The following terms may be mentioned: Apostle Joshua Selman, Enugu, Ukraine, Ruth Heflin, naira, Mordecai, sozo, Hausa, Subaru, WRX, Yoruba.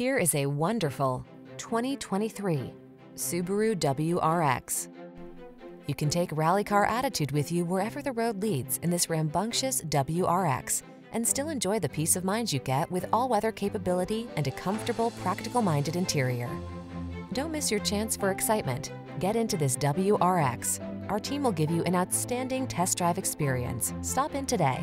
Here is a wonderful 2023 Subaru WRX. You can take rally car attitude with you wherever the road leads in this rambunctious WRX and still enjoy the peace of mind you get with all-weather capability and a comfortable, practical-minded interior. Don't miss your chance for excitement. Get into this WRX. Our team will give you an outstanding test drive experience. Stop in today.